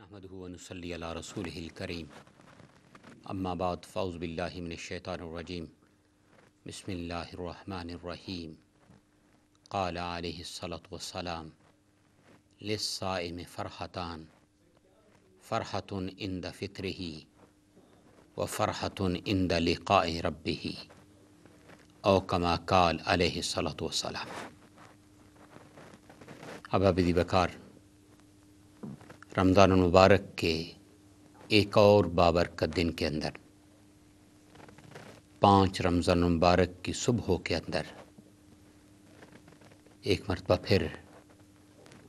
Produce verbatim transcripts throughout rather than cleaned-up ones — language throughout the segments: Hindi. नहमदुहु व नुसल्ली अला रसूलिहिल करीम अम्मा बाद फ़ौज़ बिल्लाहि मिनश शैतानिर रजीम बिस्मिल्लाहिर रहमानिर रहीम क़ाल अलैहिस्सलातु वस्सलाम लिस्साइम फ़रहतान फ़रहतुन इंद फ़ित्रिही व फ़रहतुन इंद लिक़ाइ रब्बिही औ कमा क़ाल अलैहिस्सलातु वस्सलाम। अब अबी बकार रमज़ान मुबारक के एक और बाबरकत दिन के अंदर, पाँच रमज़ान मुबारक की सुबह के अंदर एक मरतबा फिर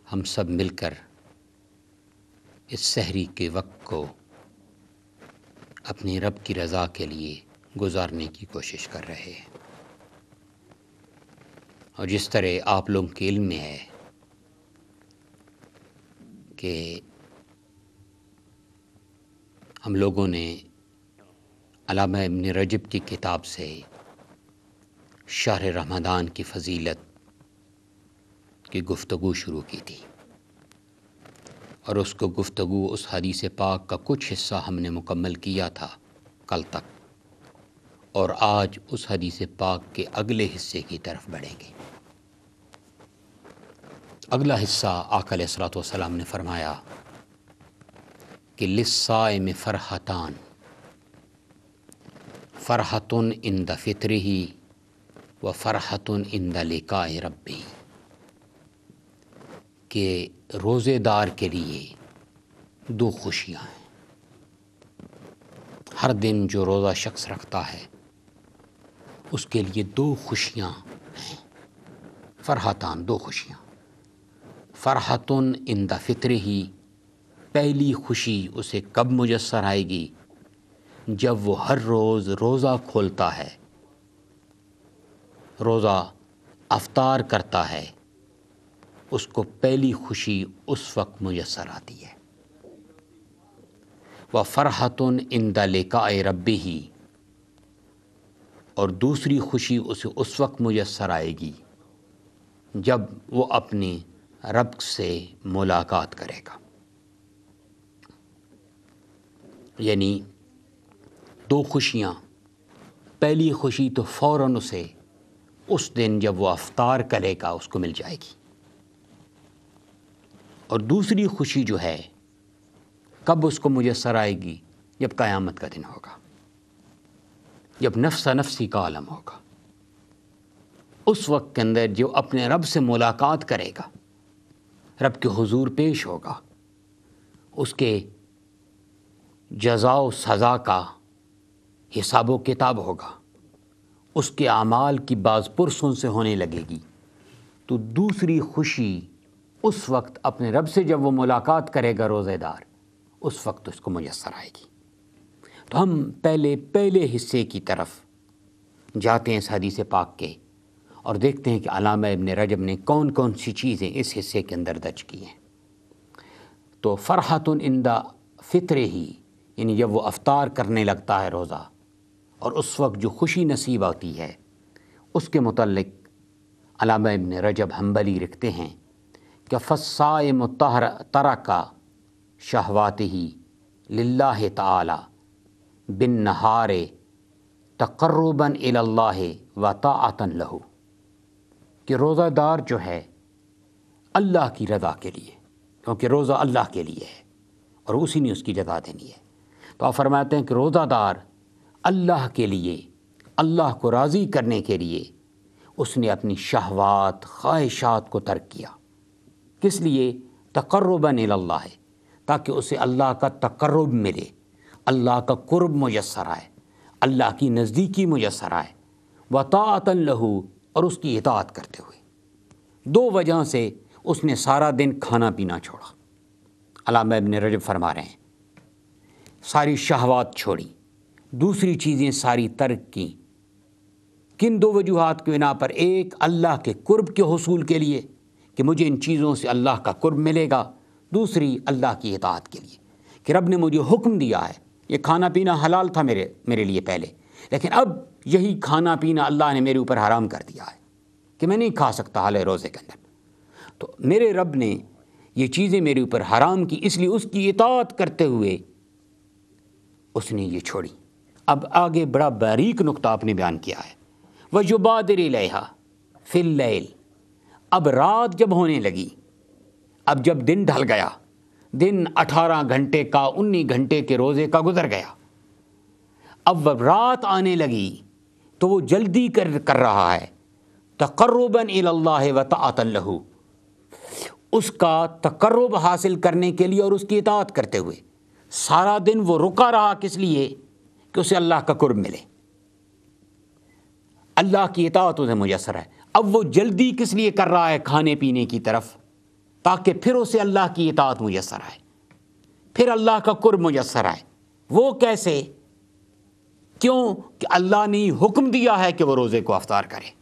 हम सब मिलकर इस सहरी के वक्त को अपने रब की रज़ा के लिए गुजारने की कोशिश कर रहे हैं। और जिस तरह आप लोगों के इल्म में है कि हम लोगों ने अल्लामा इब्न रजब की किताब से शहर रमदान की फ़जीलत की गुफ्तगू शुरू की थी, और उसको गुफ्तगू उस हदीस पाक का कुछ हिस्सा हमने मुकम्मल किया था कल तक, और आज उस हदीस पाक के अगले हिस्से की तरफ बढ़ेंगे। अगला हिस्सा आका अलैहिस्सलातु वस्सलाम ने फरमाया कि लिस्साइम फ़रहतान फ़रहतुन इंद फ़ित्रिही व फ़रहतुन इंद लिक़ाइ रब्बी, के रोज़ेदार के लिए दो खुशियाँ हैं। हर दिन जो रोज़ा शख्स रखता है उसके लिए दो खुशियाँ हैं, फ़रहतान दो खुशियाँ। फ़रहतुन इंद फ़ित्रिही, पहली खुशी उसे कब मुयस्सर आएगी, जब वो हर रोज़ रोज़ा खोलता है, रोज़ा अफ्तार करता है, उसको पहली खुशी उस वक्त मुयस्सर आती है। व फ़रहतुन इंद लिक़ाइ रब्बिही, और दूसरी खुशी उसे उस वक्त मुयस्सर आएगी जब वो अपने रब से मुलाकात करेगा। यानी दो खुशियाँ, पहली खुशी तो फ़ौरन उसे उस दिन जब वो अफ्तार करेगा उसको मिल जाएगी, और दूसरी खुशी जो है कब उसको मुयस्सर आएगी, जब क़यामत का दिन होगा, जब नफ्सा नफ्सी का आलम होगा, उस वक्त के अंदर जो अपने रब से मुलाकात करेगा, रब के हुजूर पेश होगा, उसके जज़ा व सज़ा का हिसाब व किताब होगा, उसके आमाल की बाज़ पुरसों से होने लगेगी। तो दूसरी खुशी उस वक्त अपने रब से जब वो मुलाकात करेगा रोज़ेदार, उस वक्त उसको मुयस्सर आएगी। तो हम पहले पहले हिस्से की तरफ जाते हैं इस हदीस पाक के, और देखते हैं कि अल्लामा इब्न रजब ने कौन कौन सी चीज़ें इस हिस्से के अंदर दर्ज की हैं। तो फ़रहतुन इंदा फ़ित्रिही, यानी जब वो अफ्तार करने लगता है रोज़ा, और उस वक्त जो खुशी नसीब आती है, उसके मुतल्लिक़ अल्लामा इब्न रजब हम्बली रखते हैं कि फ़स्साइम तरका शहवातिही लिल्लाहि ताला बिन नहारे तक़र्रुबन इलल्लाहि व ताअतन लहू, कि रोज़ादार जो है अल्लाह की रज़ा के लिए, क्योंकि रोज़ा अल्लाह के लिए है और उसी ने उसकी रज़ा देनी है। तो आप फरमाते हैं कि रोज़ादार अल्लाह के लिए, अल्लाह को राज़ी करने के लिए उसने अपनी शहवात ख्वाहिशात को तर्क किया। किस लिए? तक़र्रुबन इलल्लाह, ताकि उसे अल्लाह का तक़र्रुब मिले, अल्लाह का क़ुर्ब मुयस्सर आए, अल्लाह की नज़दीकी मुयस्सर आए, व ताअतन लहू, और उसकी इताअत करते हुए। दो वजह से उसने सारा दिन खाना पीना छोड़ा। अल्लामा इब्न रजब फरमा रहे हैं सारी शहवात छोड़ी, दूसरी चीज़ें सारी तर्क की। किन दो वजूहात की बिना पर? एक, अल्लाह के कुर्ब के हुसूल के लिए कि मुझे इन चीज़ों से अल्लाह का कुर्ब मिलेगा, दूसरी अल्लाह की इताअत के लिए कि रब ने मुझे हुक्म दिया है। ये खाना पीना हलाल था मेरे मेरे लिए पहले, लेकिन अब यही खाना पीना अल्लाह ने मेरे ऊपर हराम कर दिया है कि मैं नहीं खा सकता हाल रोज़े के अंदर। तो मेरे रब ने ये चीज़ें मेरे ऊपर हराम की, इसलिए उसकी इताअत करते हुए उसने ये छोड़ी। अब आगे बड़ा बारीक नुक्ता आपने बयान किया है, वह युबादिर इलैहा फिल लैल। अब रात जब होने लगी, अब जब दिन ढल गया, दिन अठारह घंटे का उन्नीस घंटे के रोज़े का गुजर गया, अब वह रात आने लगी तो वो जल्दी कर कर रहा है तकर्रुबन इलल्लाह व ताअतन लहू, उसका तकर्रुब हासिल करने के लिए और उसकी इताअत करते हुए। सारा दिन वो रुका रहा किस लिए कि उसे अल्लाह का कुर्ब मिले, अल्लाह की इताअत उसे मुयस्सर है। अब वो जल्दी किस लिए कर रहा है खाने पीने की तरफ, ताकि फिर उसे अल्लाह की इताअत मुयस्सर आए, फिर अल्लाह का कुर्ब मुयस्सर आए। वो कैसे? क्यों कि अल्लाह ने हुक्म दिया है कि वह रोज़े को अफ्तार करे,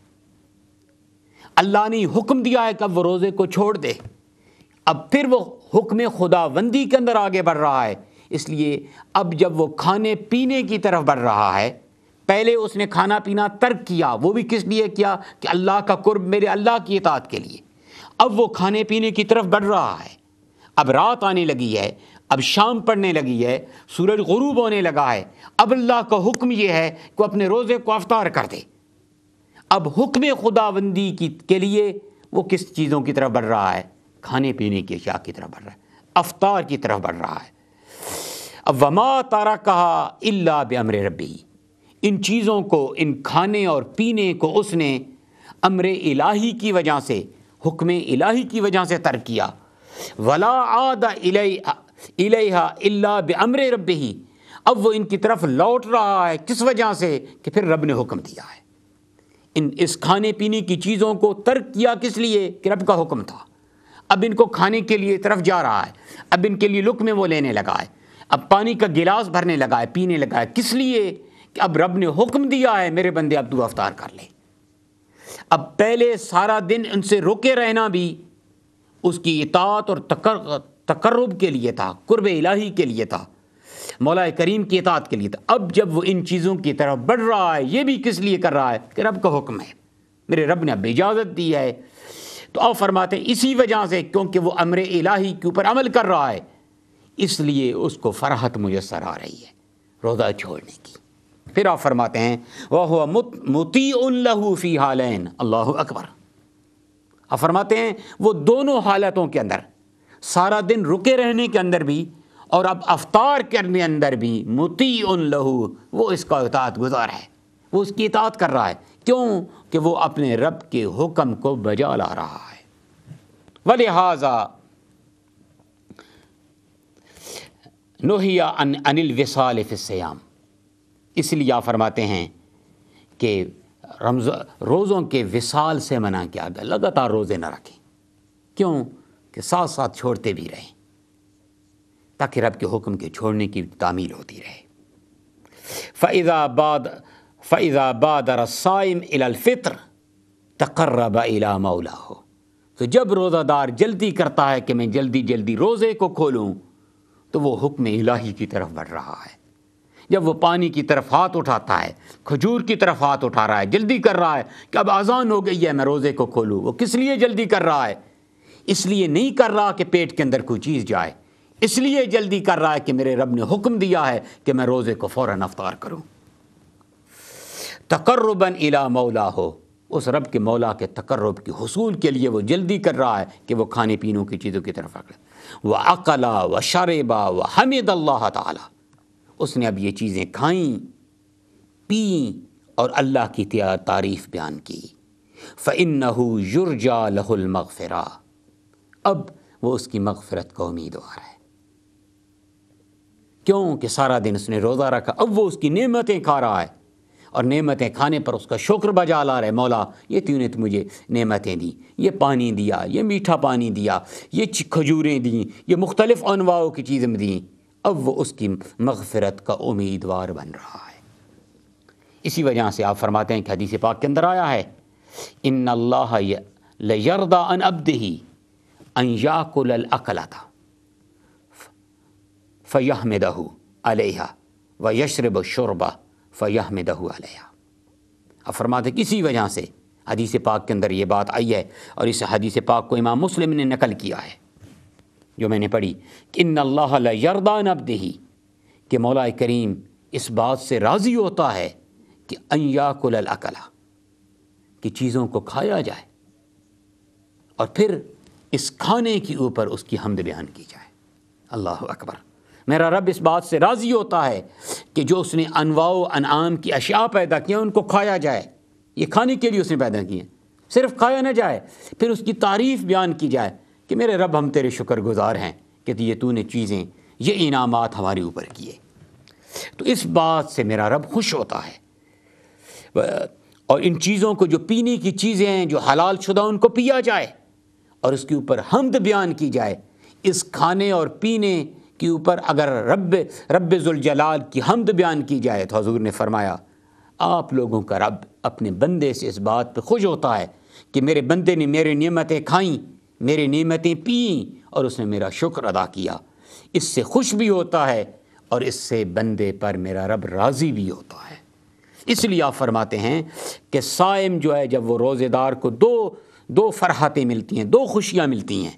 अल्लाह ने हुक्म दिया है कि अब वह रोज़े को छोड़ दे। अब फिर वो हुक्म खुदाबंदी के अंदर आगे बढ़ रहा है, इसलिए अब जब वो खाने पीने की तरफ बढ़ रहा है, पहले उसने खाना पीना तर्क किया, वो भी किस लिए किया कि अल्लाह का कुर्ब मेरे, अल्लाह की इताअत के लिए। अब वो खाने पीने की तरफ बढ़ रहा है, अब रात आने लगी है, अब शाम पड़ने लगी है, सूरज गुरूब होने लगा है। अब अल्लाह का हुक्म ये है कि अपने रोज़े को अफ्तार कर दे। अब हुक्म खुदाबंदी की के लिए वो किस चीज़ों की तरफ बढ़ रहा है? खाने पीने की अशिया की तरफ बढ़ रहा है, अफ्तार की तरफ बढ़ रहा है। अब वमा तारा कहा इल्ला बेअमरे रब्बी, इन चीज़ों को, इन खाने और पीने को उसने अमरे इलाही की वजह से, हुक्म इलाही की वजह से तर्क किया। वला आदा इलैहा इल्ला बेअमरे रब्बी, अब वो इनकी तरफ लौट रहा है किस वजह से कि फिर रब ने हुक्म दिया है। इन इस खाने पीने की चीज़ों को तर्क किया किस लिए कि रब का हुक्म था। अब इनको खाने के लिए तरफ जा रहा है, अब इनके लिए लुक्मे वो लेने लगा है, अब पानी का गिलास भरने लगा है, पीने लगा है, किस लिए कि अब रब ने हुक्म दिया है मेरे बंदे अब तू अफ्तार कर ले। अब पहले सारा दिन इनसे रोके रहना भी उसकी इताअत और तकर, तकर्रुब के लिए था, कुर्ब इलाही के लिए था, मौला करीम की इताअत के लिए था। अब जब वो इन चीज़ों की तरफ बढ़ रहा है, ये भी किस लिए कर रहा है कि रब का हुक्म है, मेरे रब ने अब इजाज़त दी है। तो आप फरमाते हैं इसी वजह से क्योंकि वो अमरे इलाही के ऊपर अमल कर रहा है, इसलिए उसको फरहत मुयस्सर आ रही है रोज़ा छोड़ने की। फिर आप फरमाते हैं वह हुआ मुतीउन लहू फी हालैन, अल्लाहु अकबर। आप फरमाते हैं वो दोनों हालतों के अंदर, सारा दिन रुके रहने के अंदर भी और अब अफ्तार करने अंदर भी मुतीउन लहू, वो इसका इताअत गुजार है, वो उसकी इताअत कर रहा है। क्यों कि वो अपने रब के हुक्म को बजा ला रहा है। वलिहाजा नोहिया अन अनिल विसाल फिस्सयाम, इसलिए आप फरमाते हैं कि रमज़ रोज़ों के विसाल से मना किया गया, लगातार रोज़े न रखें। क्यों कि साथ साथ छोड़ते भी रहें ताकि रब के हुक्म के छोड़ने की तामील होती रहे। फ़ाइज़ा बाद फ़ाइज़ा बादर साइम इलल फ़ित्र तक़र्रब इला मौलाहु, तो जब रोज़ादार जल्दी करता है कि मैं जल्दी जल्दी रोज़े को खोलूँ तो वो हुक्म इलाही की तरफ बढ़ रहा है। जब वो पानी की तरफ हाथ उठाता है, खजूर की तरफ हाथ उठा रहा है, जल्दी कर रहा है कि अब आज़ान हो गई है मैं रोज़े को खोलूँ, वो किस लिए जल्दी कर रहा है? इसलिए नहीं कर रहा कि पेट के अंदर कोई चीज़ जाए, इसलिए जल्दी कर रहा है कि मेरे रब ने हुक्म दिया है कि मैं रोज़े को फ़ौरन अफ्तार करूँ। तकर्रुबन इला मौला हो, उस रब के मौला के तकर्रुब के हुसूल के लिए वो जल्दी कर रहा है कि वो खाने पीने की चीज़ों की तरफ अकड़ा। व अकला व शरबा व हमिद अल्लाह ताला, उसने अब ये चीज़ें खाईं, पीं और अल्लाह की तारीफ़ बयान की। फ़इन्नहु युरजा लहुल मग़फ़िरा, अब वो उसकी मग़फ़िरत का उम्मीदवार है। क्योंकि सारा दिन उसने रोज़ा रखा, अब वो उसकी नेमतें खा रहा है और नेमतें खाने पर उसका शुक्र बजा ला रहा है। मौला ये तूने तो मुझे नेमतें दी, ये पानी दिया, ये मीठा पानी दिया, ये खजूरें दी, ये मुख्तलिफ़ अनवाओं की चीज़ें दी। अब वो उसकी मग़फ़िरत का उम्मीदवार बन रहा है। इसी वजह से आप फरमाते हैं कि हदीस पाक के अंदर आया है इन्नल्लाह लयर्दा अन अब्दिही अन याकुलल अकलता फ़यहमदहु अलैहा व यशरब शुरबा फ़यहमदहु अलैहा। आप फरमाते हैं किसी वजह से हदीस पाक के अंदर ये बात आई है और इस हदीस पाक को इमाम मुस्लिम ने नकल किया है। जो मैंने पढ़ी कि इन्नल्लाह ला यर्दा अन अब्दिही, कि मौला करीम इस बात से राज़ी होता है कि अन याकुलल अकला, कि चीज़ों को खाया जाए और फिर इस खाने के ऊपर उसकी हम्द बयान की जाए। अल्लाह अकबर। मेरा रब इस बात से राज़ी होता है कि जो उसने अनवाओ अनआम की अशिया पैदा किए उनको खाया जाए। ये खाने के लिए उसने पैदा किए, सिर्फ खाया ना जाए, फिर उसकी तारीफ़ बयान की जाए कि मेरे रब हम तेरे शुक्रगुजार हैं कि ये तूने चीज़ें, ये इनामात हमारे ऊपर किए। तो इस बात से मेरा रब खुश होता है। और इन चीज़ों को जो पीने की चीज़ें हैं जो हलाल शुदा उनको पिया जाए और उसके ऊपर हम्द बयान की जाए। इस खाने और पीने के ऊपर अगर रब रब ज़ुलजलाल की हम्द बयान की जाए तो हजूर ने फरमाया आप लोगों का रब अपने बंदे से इस बात पे खुश होता है कि मेरे बंदे ने मेरी नेमतें खाईं, मेरी नेमतें पीं और उसने मेरा शुक्र अदा किया। इससे खुश भी होता है और इससे बंदे पर मेरा रब राज़ी भी होता है। इसलिए आप फरमाते हैं कि साइम जो है जब वो रोज़ेदार को दो दो फरहतें मिलती हैं, दो खुशियाँ मिलती हैं।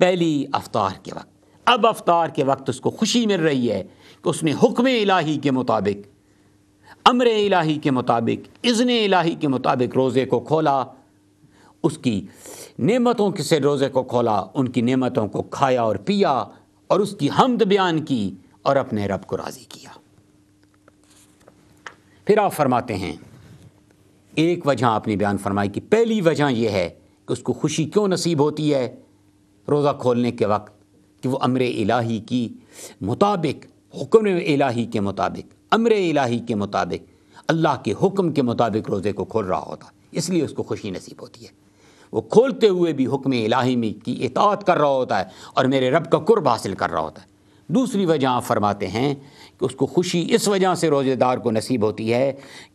पहली अफ्तार के वक्त, अब अफ्तार के वक्त उसको खुशी मिल रही है कि उसने हुक्म इलाही के मुताबिक, अमर इलाही के मुताबिक, इज़्न इलाही के मुताबिक रोज़े को खोला, उसकी नेमतों से रोज़े को खोला, उनकी नेमतों को खाया और पिया और उसकी हम्द बयान की और अपने रब को राज़ी किया। फिर आप फरमाते हैं एक वजह आपने बयान फरमाई कि पहली वजह यह है कि उसको खुशी क्यों नसीब होती है रोज़ा खोलने के वक्त, कि वो अमर इलाही की मुताबिक, हुक्म इलाही के मुताबिक, अमर इलाही के मुताबिक, अल्लाह के हुक्म के मुताबिक रोज़े को खोल रहा होता, इसलिए उसको खुशी नसीब होती है। वो खोलते हुए भी हुक्म इलाही में की इताअत कर रहा होता है और मेरे रब का कुर्ब हासिल कर रहा होता है। दूसरी वजह आप फरमाते हैं कि उसको खुशी इस वजह से रोज़ेदार को नसीब होती है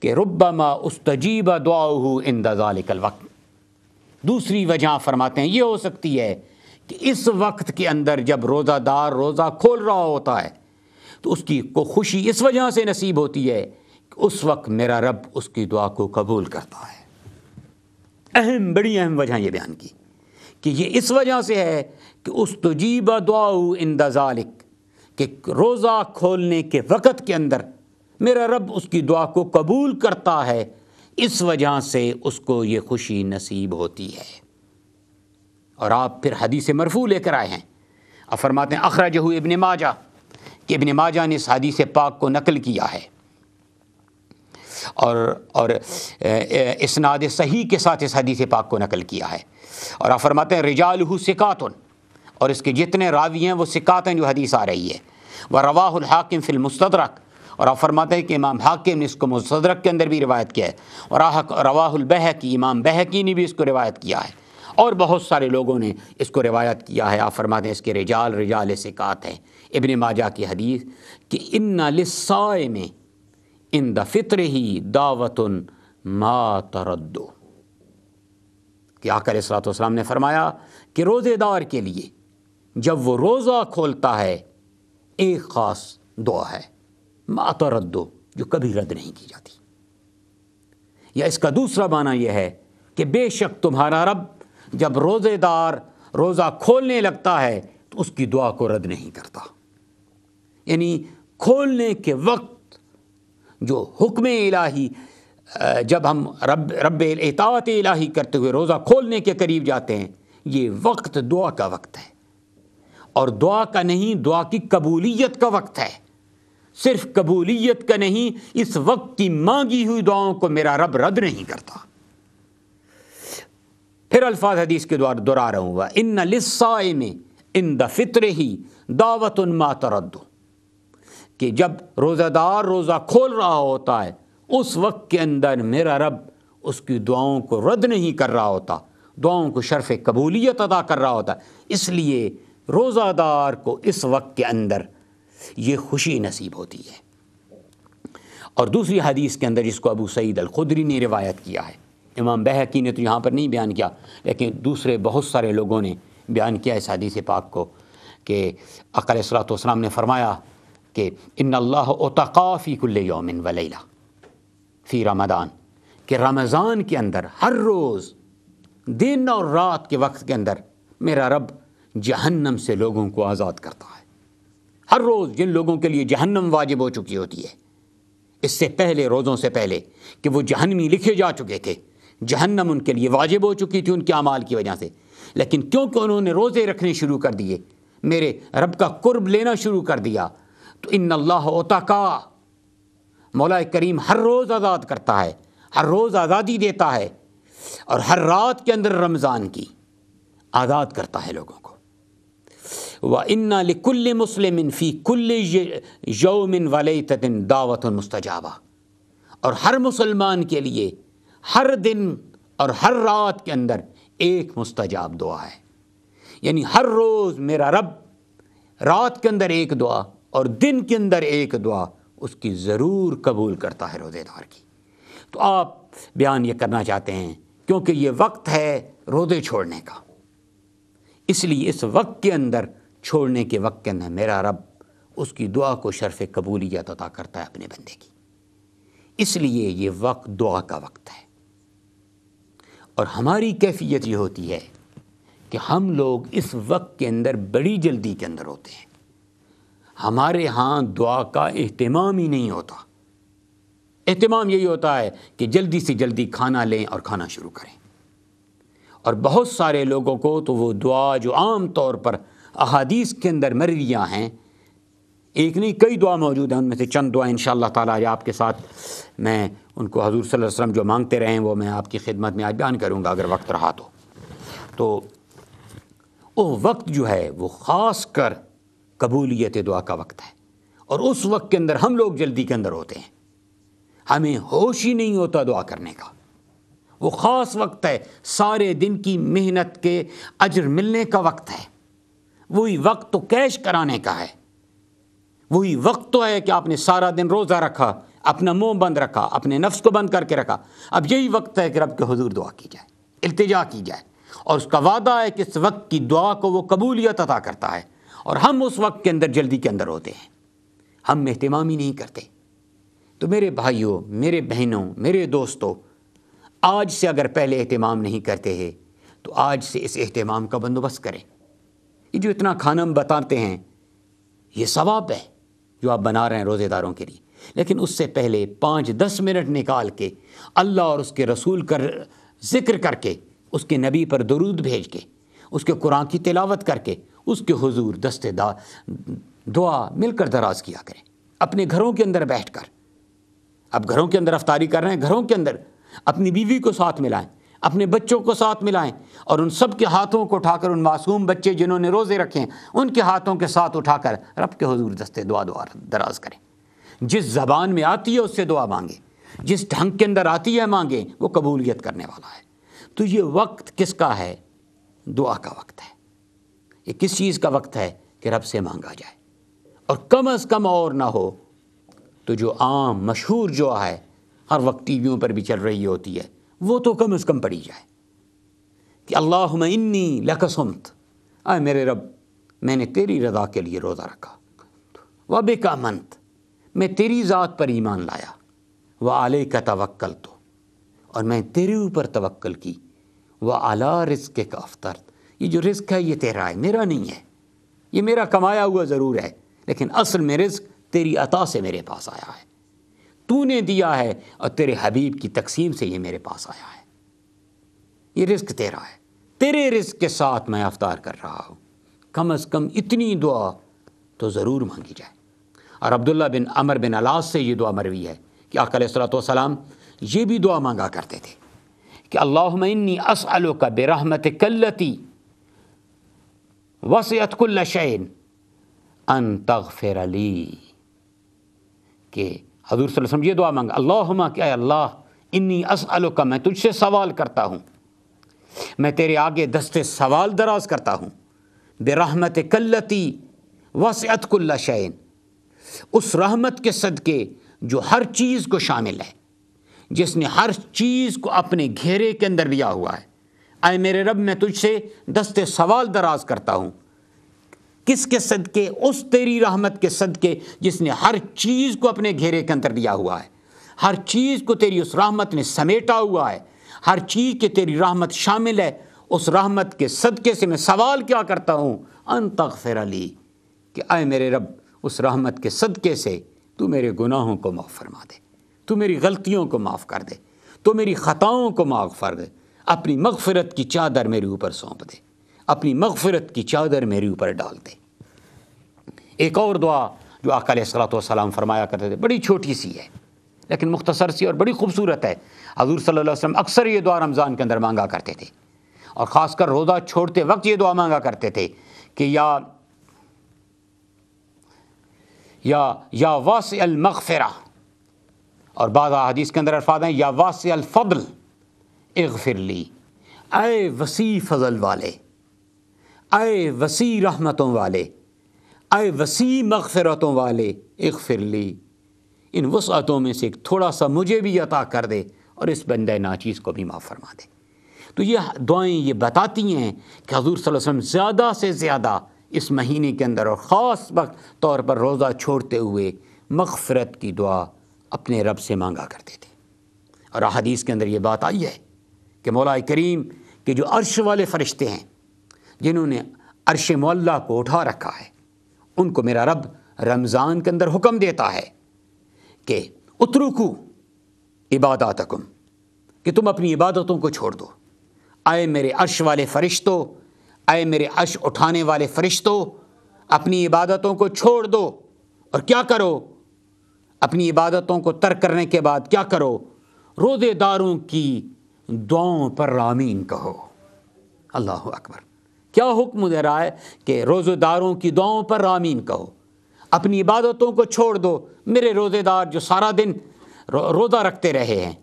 कि रुब्बमा उस्तजीबा दुआहु इंदा ज़ालिकल वक्त। दूसरी वजह फरमाते हैं ये हो सकती है कि इस वक्त के अंदर जब रोज़ादार रोज़ा खोल रहा होता है तो उसकी को खुशी इस वजह से नसीब होती है कि उस वक्त मेरा रब उसकी दुआ को कबूल करता है। अहम, बड़ी अहम वजह यह बयान की कि ये इस वजह से है कि उस्तजीबा दुआहु इंदा ज़ालिक, कि रोज़ा खोलने के वक़्त के अंदर मेरा रब उसकी दुआ को कबूल करता है, इस वजह से उसको ये खुशी नसीब होती है। और आप फिर हदीस मरफू लेकर आए हैं। अब फरमाते हैं अखरजहू इब्न माजा, कि इब्न माजा ने इस हदीस पाक को नकल किया है और और इसनाद सही के साथ इस हदीस पाक को नकल किया है। और आप फरमाते हैं रिजालहू सिकातुन, और इसके जितने रावी हैं वो सिकात हैं जो हदीस आ रही है। व रवाहुल हाकिम फिल मुस्तदरक, और आप फरमाते हैं कि इमाम हाकिम ने इसको मुस्तदरक के अंदर भी रिवायत किया है और रवाहुल बहकी, इमाम बहकी ने भी इसको रिवायत किया है और बहुत सारे लोगों ने इसको रिवायत किया है। आप फरमाते हैं इसके रिजाल रिजाल सिकात हैं। इब्न माजा की हदीस कि इन्ना लिस्साइम इंदा फित्रही दावतुन मा तरद्दो, कि आका अलैहिस्सलातु वस्सलाम ने फरमाया कि रोज़ेदार के लिए जब वो रोज़ा खोलता है एक ख़ास दुआ है मा तरद्दो, जो कभी रद्द नहीं की जाती। या इसका दूसरा माना यह है कि बेशक तुम्हारा रब जब रोज़ेदार रोज़ा खोलने लगता है तो उसकी दुआ को रद्द नहीं करता। यानी खोलने के वक्त जो हुक्म इलाही, जब हम रब रब इताअत इलाही करते हुए रोज़ा खोलने के करीब जाते हैं, ये वक्त दुआ का वक्त है और दुआ का नहीं, दुआ की कबूलियत का वक्त है। सिर्फ कबूलियत का नहीं, इस वक्त की मांगी हुई दुआओं को मेरा रब रद्द नहीं करता। फिर अल्फाज हदीस के द्वारा दोहरा रहा हूँ, इन्ना लिस्साइम इंदा फित्रही दावतुन मा तरद्दु, कि जब रोज़ादार रोज़ा खोल रहा होता है उस वक्त के अंदर मेरा रब उसकी दुआओं को रद्द नहीं कर रहा होता, दुआओं को शर्फ़ कबूलियत अदा कर रहा होता। इसलिए रोज़ादार को इस वक्त के अंदर ये खुशी नसीब होती है। और दूसरी हदीस के अंदर जिसको अबू सईद अल खुदरी ने रिवायत किया है, इमाम बहकी ने तो यहाँ पर नहीं बयान किया लेकिन दूसरे बहुत सारे लोगों ने बयान किया इस हदीस पाक को, कि आका अलैहिस्सलातु वस्सलाम ने फरमाया कि इन्नल्लाह अतक़ा फ़ी कुल्ले यौमिन व लैला फ़ी रमदान, के रमज़ान के अंदर हर रोज़ दिन और रात के वक्त के अंदर मेरा रब जहन्नम से लोगों को आज़ाद करता है। हर रोज़ जिन लोगों के लिए जहन्नम वाजिब हो चुकी होती है, इससे पहले रोज़ों से पहले कि वो जहन्नमी लिखे जा चुके थे, जहन्नम उनके लिए वाजिब हो चुकी थी उनके अमाल की वजह से। लेकिन क्योंकि उन्होंने रोज़े रखने शुरू कर दिए, मेरे रब का कुर्ब लेना शुरू कर दिया, तो इन्नल्लाह ओताका, मौला करीम हर रोज़ आज़ाद करता है, हर रोज़ आज़ादी देता है, और हर रात के अंदर रमज़ान की आज़ाद करता है लोगों को। व इन्ना लिकुल्लि मुस्लिमिन फ़ी कुल्लि यौमिन वलैततिन दावतुन मुस्तजाबा, और हर मुसलमान के लिए हर दिन और हर रात के अंदर एक मुस्तजाब दुआ है। यानी हर रोज़ मेरा रब रात के अंदर एक दुआ और दिन के अंदर एक दुआ उसकी ज़रूर कबूल करता है रोज़ेदार की। तो आप बयान ये करना चाहते हैं, क्योंकि ये वक्त है रोज़े छोड़ने का, इसलिए इस वक्त के अंदर, छोड़ने के वक्त के अंदर मेरा रब उसकी दुआ को शर्फ़ कबूलियत अता करता है अपने बंदे की। इसलिए ये वक्त दुआ का वक्त है। और हमारी कैफियत ये होती है कि हम लोग इस वक्त के अंदर बड़ी जल्दी के अंदर होते हैं, हमारे यहाँ दुआ का एहतमाम ही नहीं होता। एहतमाम यही होता है कि जल्दी से जल्दी खाना लें और खाना शुरू करें। और बहुत सारे लोगों को तो वो दुआ जो आम तौर पर अहादीस के अंदर मरवियाँ हैं, एक नहीं कई दुआ मौजूद हैं, उनमें से चंद दुआ इंशाअल्लाह ताला आज आपके साथ मैं उनको हजूर सल्लल्लाहु अलैहि वसल्लम जो मांगते रहे हैं वो मैं आपकी खिदमत में आज बयान करूँगा अगर वक्त रहा तो। तो वो वक्त जो है वो ख़ास कर कबूलियत दुआ का वक्त है, और उस वक्त के अंदर हम लोग जल्दी के अंदर होते हैं, हमें होश ही नहीं होता दुआ करने का। वो ख़ास वक्त है, सारे दिन की मेहनत के अजर मिलने का वक्त है। वही वक्त तो कैश कराने का है, वही वक्त तो है कि आपने सारा दिन रोज़ा रखा, अपना मुंह बंद रखा, अपने नफ्स को बंद करके रखा, अब यही वक्त है कि रब के हुजूर दुआ की जाए, इल्तिजा की जाए, और उसका वादा है कि इस वक्त की दुआ को वो कबूलियत अता करता है। और हम उस वक्त के अंदर जल्दी के अंदर होते हैं, हम एहतमाम ही नहीं करते। तो मेरे भाइयों, मेरे बहनों, मेरे दोस्तों, आज से अगर पहले एहतमाम नहीं करते हैं तो आज से इस एहतमाम का बंदोबस्त करें। ये जो इतना खाना हम बताते हैं ये सवाब है जो आप बना रहे हैं रोज़ेदारों के लिए, लेकिन उससे पहले पाँच दस मिनट निकाल के अल्लाह और उसके रसूल का ज़िक्र करके, उसके नबी पर दुरूद भेज के, उसके कुरान की तिलावत करके, उसके हुजूर दस्ते दा दुआ मिलकर दराज़ किया करें अपने घरों के अंदर बैठ कर। अब घरों के अंदर अफ्तारी कर रहे हैं, घरों के अंदर अपनी बीवी को साथ मिलाएं, अपने बच्चों को साथ मिलाएं, और उन सब के हाथों को उठाकर, उन मासूम बच्चे जिन्होंने रोज़े रखे हैं उनके हाथों के साथ उठाकर रब के हुजूर दस्ते दुआ दुआ दराज़ करें। जिस ज़बान में आती है उससे दुआ मांगे, जिस ढंग के अंदर आती है मांगे, वो कबूलियत करने वाला है। तो ये वक्त किसका है? दुआ का वक्त है। ये किस चीज़ का वक्त है कि रब से मांगा जाए, और कम अज़ कम और ना हो तो जो आम मशहूर जो है हर वक्त टीवियों पर भी चल रही होती है वो तो कम अज़ कम पढ़ी जाए कि अल्लाहुम्मा इन्नी लका सुम्त, आए मेरे रब मैंने तेरी रज़ा के लिए रोज़ा रखा, व बिका मनत, मैं तेरी ज़ात पर ईमान लाया, व अलैका तवक्कलतु, और मैं तेरे ऊपर तवक्कल की, व अला रिज़्किका अफ़्तरत, ये जो रिज़्क है ये तेरा है, मेरा नहीं है, ये मेरा कमाया हुआ ज़रूर है लेकिन असल में रिज़्क तेरी अता से मेरे पास आया है, तूने दिया है और तेरे हबीब की तकसीम से ये मेरे पास आया है, ये रिस्क तेरा है, तेरे रिस्क के साथ मैं अफ्तार कर रहा हूँ। कम अज़ कम इतनी दुआ तो ज़रूर मांगी जाए। और अब्दुल्ला बिन अमर बिन अलास से ये दुआ मरवी है कि आका अलैहिस्सलातु वस्सलाम ये भी दुआ मांगा करते थे कि अल्लाहुम्मा इन्नी अस्अलुका बिरहमतिक अल्लती वसिअत कुल्ला शैइन अन तग़फिर ली, के हजूर सल्लल्लाहु अलैहि वसल्लम ये दुआ मांगा, अल्लाहुम्मा क्या अल्लाह इन्नी अस्अलुका, मैं तुझसे सवाल करता हूँ, मैं तेरे आगे दस्ते सवाल दराज करता हूँ, बिरहमतिक अल्लती वसिअत कुल्ला शैइन, उस रहमत के सदक़े जो हर चीज़ को शामिल है, जिसने हर चीज़ को अपने घेरे के अंदर लिया हुआ है, आए मेरे रब मैं तुझसे दस्ते सवाल दराज करता हूँ, किसके सदक़े? उस तेरी रहमत के सदक़े जिसने हर चीज़ को अपने घेरे के अंदर लिया हुआ है, हर चीज़ को तेरी उस रहमत ने समेटा हुआ है, हर चीज़ के तेरी रहमत शामिल है, उस रहमत के सदक़े से मैं सवाल क्या करता हूँ, अन तग़फ़िर ली, कि आए मेरे रब उस रहमत के सदक़े से तू मेरे गुनाहों को माफ़ फरमा दे, तू मेरी गलतियों को माफ़ कर दे, तू मेरी ख़ताओं को माफ़ कर दे, अपनी मग़फ़िरत की चादर मेरे ऊपर सौंप दे, अपनी मग़फ़िरत की चादर मेरे ऊपर डाल दे। एक और दुआ जो आका अलैहिस्सलाम फरमाया करते थे, बड़ी छोटी सी है लेकिन मुख्तसर सी और बड़ी खूबसूरत है। हजूर सल्लल्लाहु अलैहि वसल्लम अक्सर ये दुआ रमज़ान के अंदर मांगा करते थे और ख़ासकर रोज़ा छोड़ते वक्त ये दुआ मांगा करते थे कि या या या वासी अल मग़फ़िरा, और बाद हदीस के अंदर अल्फाज़ हैं या वासी अल फ़दल इग़फ़िर ली, आए वसी फ़ज़ल वाले, आए वसी रहमतों वाले, आए वसी मग़फ़िरतों वाले, इग़फ़िर ली, इन वसअतों में से एक थोड़ा सा मुझे भी अता कर दे और इस बंदे नाचीज़ को भी माफ़ फरमा दे। तो ये दुआएं ये बताती हैं कि हजूर सल्लल्लाहु अलैहि वसल्लम ज़्यादा से ज़्यादा इस महीने के अंदर और ख़ास वक्त तौर पर रोज़ा छोड़ते हुए मग़फ़िरत की दुआ अपने रब से मांगा करते थे। और अहादीस के अंदर ये बात आई है कि मौला करीम के जो अर्श वाले फ़रिश्ते हैं जिन्होंने अर्श मौला को उठा रखा है, उनको मेरा रब रमज़ान के अंदर हुक्म देता है कि उतरुकू इबादतकुम, कि तुम अपनी इबादतों को छोड़ दो। आए मेरे अर्श वाले फ़रिश्तों, आए मेरे अर्श उठाने वाले फ़रिश्तों, अपनी इबादतों को छोड़ दो। और क्या करो? अपनी इबादतों को तर्क करने के बाद क्या करो? रोज़ेदारों की दुआओं पर आमीन कहो। अल्लाहु अकबर, क्या हुक्म दे रहा है कि रोज़ेदारों की दुआओं पर आमीन कहो, अपनी इबादतों को छोड़ दो। मेरे रोज़ेदार जो सारा दिन रो, रोज़ा रखते रहे हैं,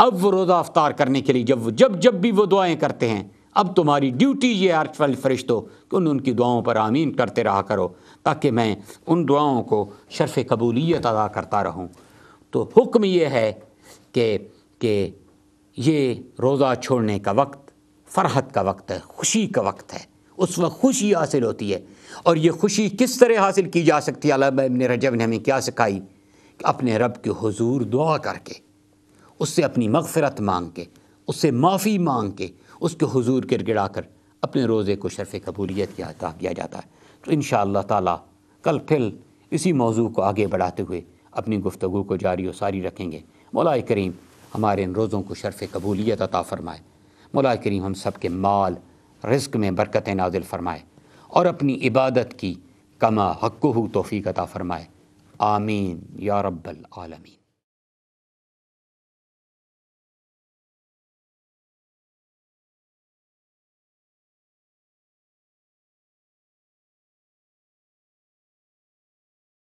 अब वो रोज़ा अफ्तार करने के लिए जब जब जब भी वो दुआएं करते हैं, अब तुम्हारी ड्यूटी ये अर्श वाले फ़रिश्तों कि उन उनकी दुआओं पर आमीन करते रहा करो ताकि मैं उन दुआओं को शर्फ़ कबूलियत अदा करता रहूं। तो हुक्म ये है कि कि ये रोज़ा छोड़ने का वक्त फ़रहत का वक्त है, खुशी का वक्त है, उस वक्त खुशी हासिल होती है। और ये खुशी किस तरह हासिल की जा सकती है? अल्लामा इब्न रजब ने हमें क्या सिखाई कि अपने रब के हुजूर दुआ करके, उससे अपनी मग़फ़िरत मांग के, उससे माफ़ी मांग के, उसके हुजूर गिड़गिड़ा कर अपने रोज़े को शर्फ़ कबूलियत का अता किया जाता है। तो इंशाअल्लाह ताला कल फिर इसी मौजू को आगे बढ़ाते हुए अपनी गुफ्तगू को जारी और सारी रखेंगे। मौला करीम हमारे इन रोज़ों को शर्फ़ कबूलियत अता फ़रमाए। मौला करीम हम सब के माल रिज़्क़ में बरकतें नाज़िल फ़रमाए और अपनी इबादत की कमा हक़्क़ुहु तौफ़ीक़ अता फ़रमाए। आमीन या रब्बल आलमीन।